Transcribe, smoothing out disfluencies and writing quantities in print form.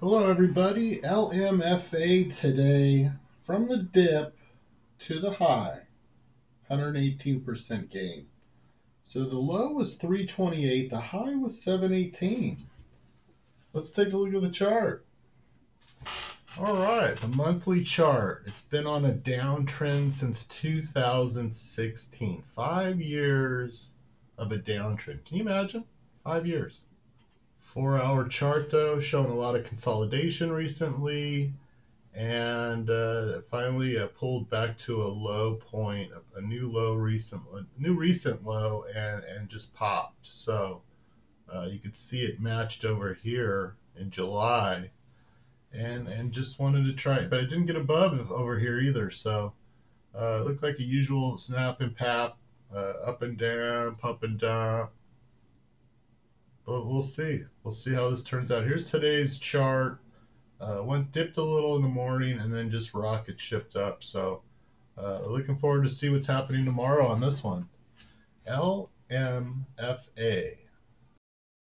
Hello everybody, LMFA today, from the dip to the high, 118% gain. So the low was 328, the high was 718. Let's take a look at the chart. All right, the monthly chart. It's been on a downtrend since 2016. 5 years of a downtrend. Can you imagine? 5 years. 4-hour chart though, showing a lot of consolidation recently, and finally pulled back to a low point, a new low recently, and just popped. So you could see it matched over here in July, and just wanted to try it, but it didn't get above over here either. So it looked like a usual snap and pap, up and down, pump and dump. But we'll see. We'll see how this turns out. Here's today's chart. Went dipped a little in the morning and then just rocket shipped up. So looking forward to see what's happening tomorrow on this one. LMFA.